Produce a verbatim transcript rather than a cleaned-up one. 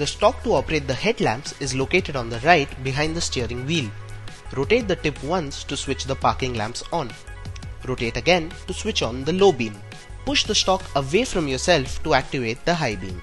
The stalk to operate the headlamps is located on the right behind the steering wheel. Rotate the tip once to switch the parking lamps on. Rotate again to switch on the low beam. Push the stalk away from yourself to activate the high beam.